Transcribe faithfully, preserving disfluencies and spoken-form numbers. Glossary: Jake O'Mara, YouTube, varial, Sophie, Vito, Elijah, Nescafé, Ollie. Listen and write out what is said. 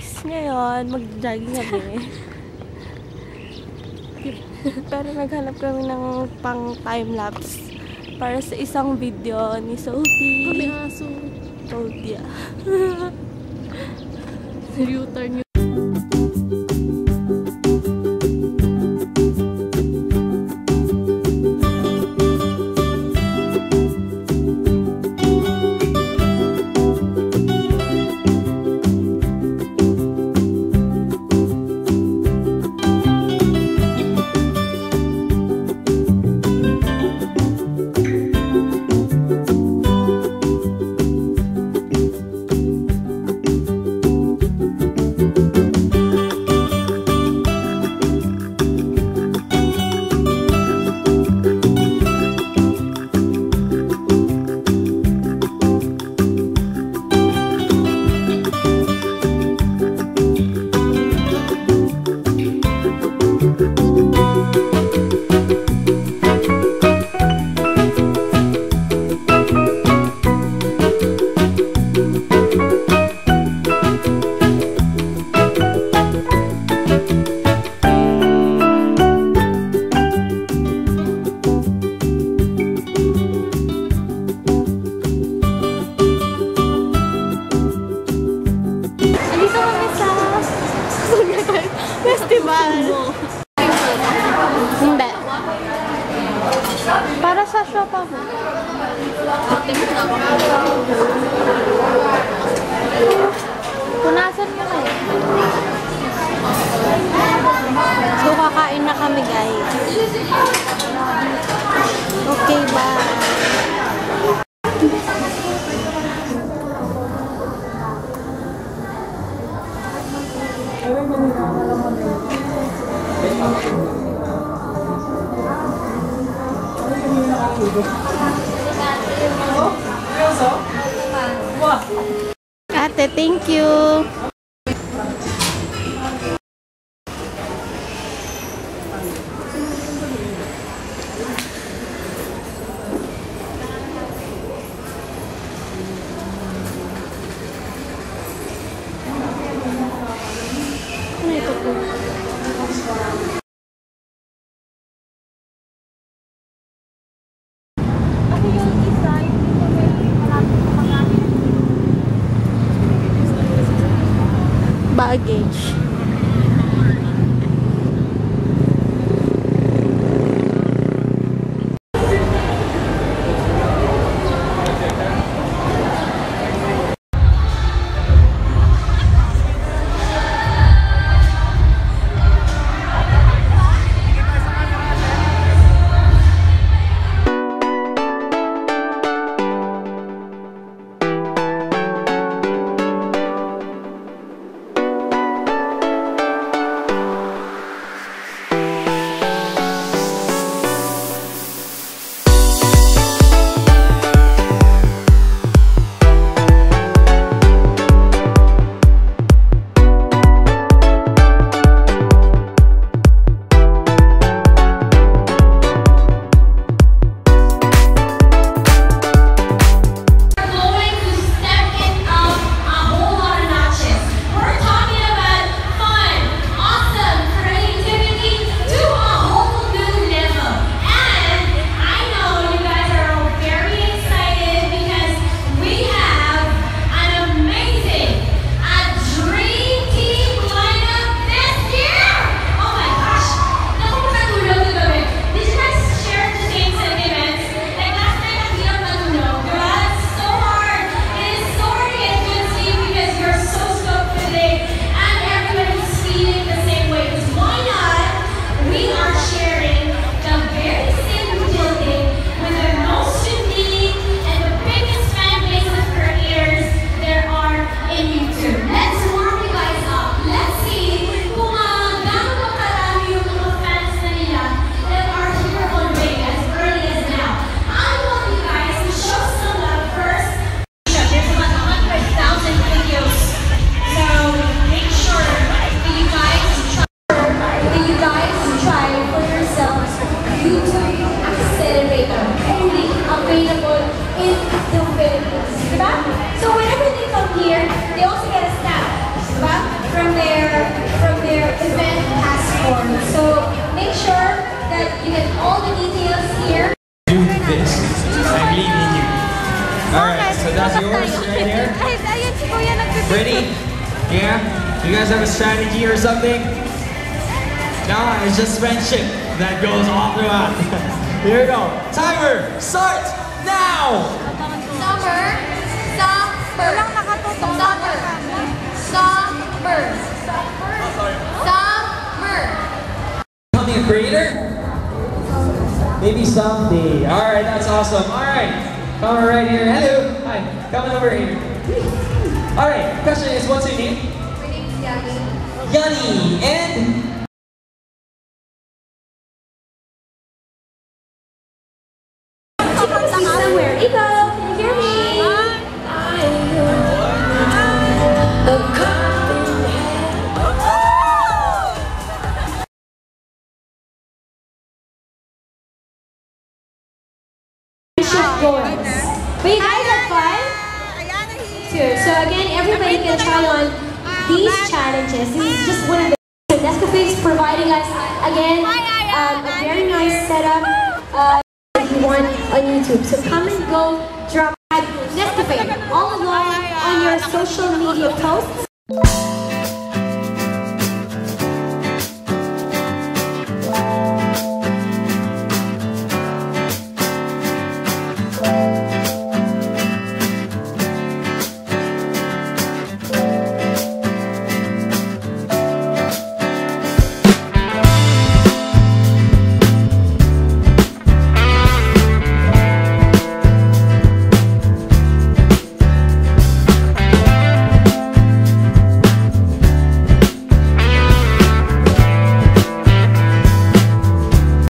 guys, ngayon mag-jogging kami. Pero naghanap kami ng pang time-lapse para sa isang video ni Sophie. Kami aso. Told ya. Return niyo. Para sa shop ako. Punasan nyo na eh. So, kakain na kami guys. Okay, bye. Ate, thank you. Baggage. something. No, it's just friendship that goes all throughout. Here we go. Timer, start now! Summer, summer, summer, summer, summer. Becoming a creator? Maybe someday. Alright, that's awesome. Alright, come right here. Hello. Hi, come over here. Alright, question is, what's your name? My name is Yanni. Yanni, and? Wait, guys, have fun? Too. So again, everybody can try on these challenges. This is just one of the... Nescafé is providing us, again, um, a very nice setup uh, that you want on YouTube. So come and go, drop Nescafé all along on your social media posts.